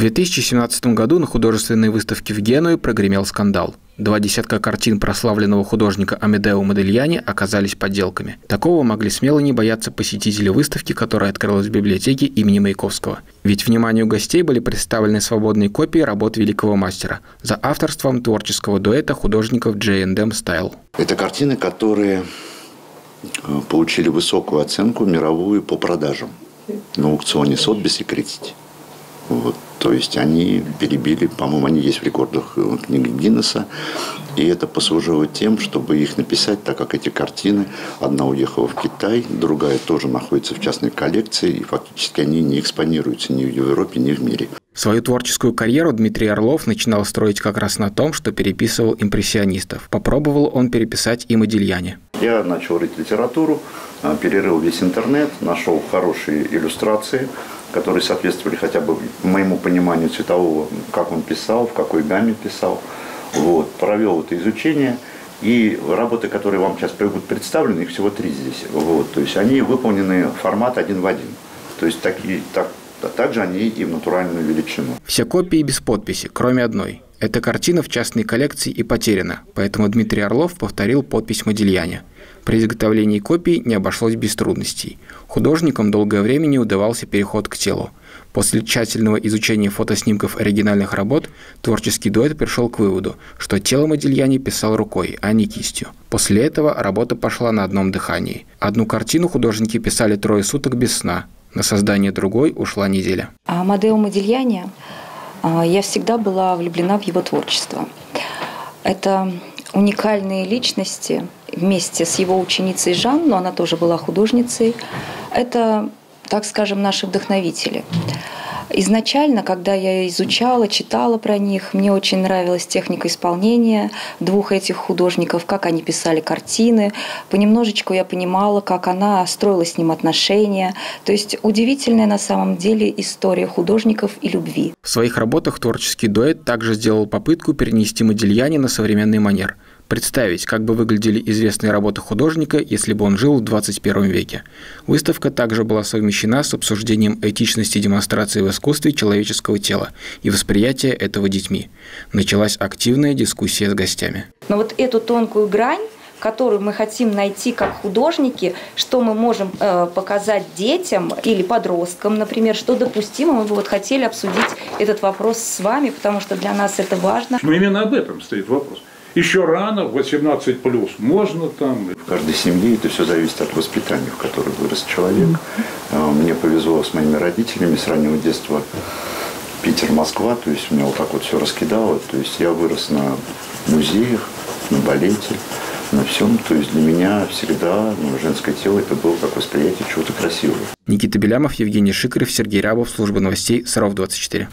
2017 году на художественной выставке в Генуе прогремел скандал. 2 десятка картин прославленного художника Амедео Модильяни оказались подделками. Такого могли смело не бояться посетители выставки, которая открылась в библиотеке имени Маяковского. Ведь вниманию гостей были представлены свободные копии работ великого мастера за авторством творческого дуэта художников Джейн Дем Стайл. Это картины, которые получили высокую оценку мировую по продажам на аукционе «Сотбис» и «Критити». Вот. То есть они перебили, по-моему, они есть в рекордах книги Гиннеса, и это послужило тем, чтобы их написать, так как эти картины, одна уехала в Китай, другая тоже находится в частной коллекции, и фактически они не экспонируются ни в Европе, ни в мире. Свою творческую карьеру Дмитрий Орлов начинал строить как раз на том, что переписывал импрессионистов. Попробовал он переписать и Модильяни. Я начал рыть литературу, перерыл весь интернет, нашел хорошие иллюстрации, которые соответствовали хотя бы моему пониманию цветового, как он писал, в какой гамме писал. Вот. Провел это изучение. И работы, которые вам сейчас будут представлены, их всего 3 здесь. Вот. То есть они выполнены формат 1 в 1. То есть также они и в натуральную величину. Все копии без подписи, кроме одной. Эта картина в частной коллекции и потеряна, поэтому Дмитрий Орлов повторил подпись Модильяни. При изготовлении копий не обошлось без трудностей. Художникам долгое время не удавался переход к телу. После тщательного изучения фотоснимков оригинальных работ творческий дуэт пришел к выводу, что тело Модильяни писал рукой, а не кистью. После этого работа пошла на одном дыхании. Одну картину художники писали 3 суток без сна. На создание другой ушла неделя. Амедео Модильяни, я всегда была влюблена в его творчество. Это уникальные личности вместе с его ученицей Жан, но она тоже была художницей. Это, так скажем, наши вдохновители. Изначально, когда я изучала, читала про них, мне очень нравилась техника исполнения двух этих художников, как они писали картины. Понемножечку я понимала, как она строила с ним отношения. То есть удивительная на самом деле история художников и любви. В своих работах творческий дуэт также сделал попытку перенести Модильяни на современный манер. Представить, как бы выглядели известные работы художника, если бы он жил в 21 веке. Выставка также была совмещена с обсуждением этичности демонстрации в искусстве человеческого тела и восприятия этого детьми. Началась активная дискуссия с гостями. Но вот эту тонкую грань, которую мы хотим найти как художники, что мы можем показать детям или подросткам, например, что допустимо, мы бы вот хотели обсудить этот вопрос с вами, потому что для нас это важно. Но именно об этом стоит вопрос. Еще рано, 18+, можно там. В каждой семье это все зависит от воспитания, в котором вырос человек. Мне повезло с моими родителями с раннего детства. Питер, Москва, то есть у меня вот так вот все раскидало. То есть я вырос на музеях, на балете, на всем. То есть для меня всегда женское тело это было как восприятие чего-то красивого. Никита Белямов, Евгений Шикарев, Сергей Рябов, служба новостей, Саров-24.